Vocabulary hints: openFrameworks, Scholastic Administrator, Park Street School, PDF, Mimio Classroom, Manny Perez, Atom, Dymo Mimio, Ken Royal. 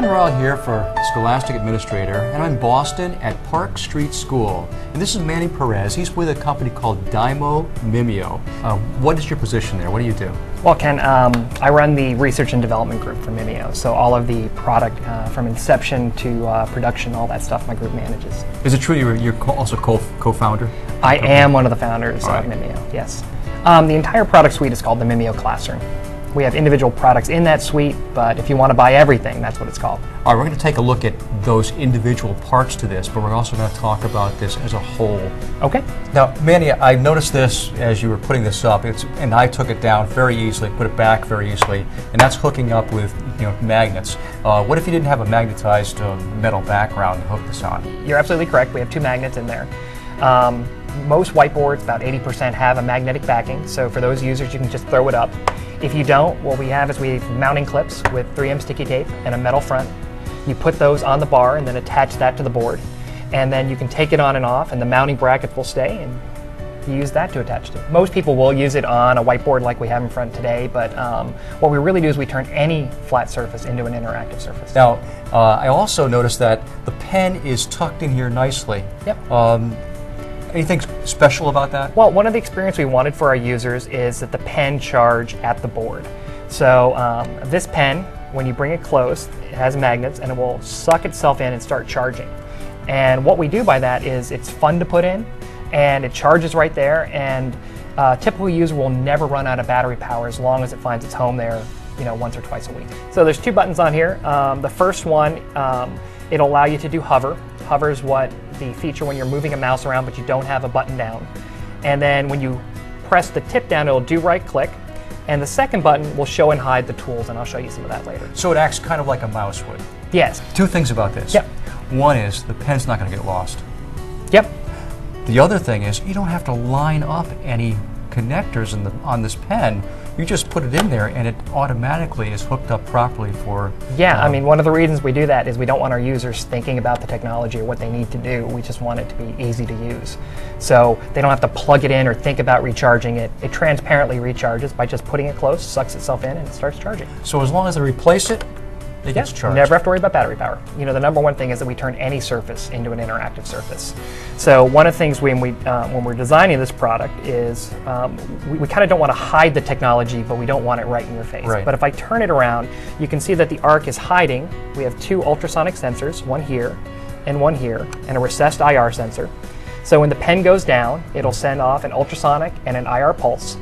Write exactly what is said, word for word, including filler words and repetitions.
Ken Royal here for Scholastic Administrator, and I'm in Boston at Park Street School. And this is Manny Perez. He's with a company called Dymo Mimio. Uh, what is your position there? What do you do? Well, Ken, um, I run the research and development group for Mimio. So all of the product uh, from inception to uh, production, all that stuff my group manages. Is it true you're, you're co also co co-founder? I am one of the founders all of right. Mimio, yes. Um, the entire product suite is called the Mimio Classroom. We have individual products in that suite, but if you want to buy everything, that's what it's called. All right, we're going to take a look at those individual parts to this, but we're also going to talk about this as a whole. Okay. Now, Manny, I noticed this as you were putting this up, it's, and I took it down very easily, put it back very easily, and that's hooking up with you know, magnets. Uh, what if you didn't have a magnetized uh, metal background to hook this on? You're absolutely correct. We have two magnets in there. Um, most whiteboards, about eighty percent, have a magnetic backing, so for those users, you can just throw it up. If you don't, what we have is we have mounting clips with three M sticky tape and a metal front. You put those on the bar and then attach that to the board. And then you can take it on and off, and the mounting bracket will stay, and you use that to attach to it. Most people will use it on a whiteboard like we have in front today, but um, what we really do is we turn any flat surface into an interactive surface. Now, uh, I also noticed that the pen is tucked in here nicely. Yep. Um, Anything special about that? Well, one of the experience we wanted for our users is that the pen charge at the board. So um, this pen, when you bring it close, it has magnets and it will suck itself in and start charging. And what we do by that is it's fun to put in and it charges right there, and a typical user will never run out of battery power as long as it finds its home there you know, once or twice a week. So there's two buttons on here. Um, the first one, um, it'll allow you to do hover. Hover is what the feature when you're moving a mouse around but you don't have a button down. And then when you press the tip down, it'll do right click. And the second button will show and hide the tools, and I'll show you some of that later. So it acts kind of like a mouse would? Yes. Two things about this. Yep. One is the pen's not going to get lost. Yep. The other thing is you don't have to line up any connectors in the, on this pen. You just put it in there and it automatically is hooked up properly for... Yeah, um, I mean, one of the reasons we do that is we don't want our users thinking about the technology or what they need to do. We just want it to be easy to use. So they don't have to plug it in or think about recharging it. It transparently recharges by just putting it close, sucks itself in, and it starts charging. So as long as they replace it, it gets charged. Never have to worry about battery power. You know, the number one thing is that we turn any surface into an interactive surface. So one of the things when, we, uh, when we're designing this product is um, we, we kind of don't want to hide the technology, but we don't want it right in your face. Right. But if I turn it around, you can see that the arc is hiding. We have two ultrasonic sensors, one here and one here, and a recessed I R sensor. So when the pen goes down, it'll send off an ultrasonic and an I R pulse.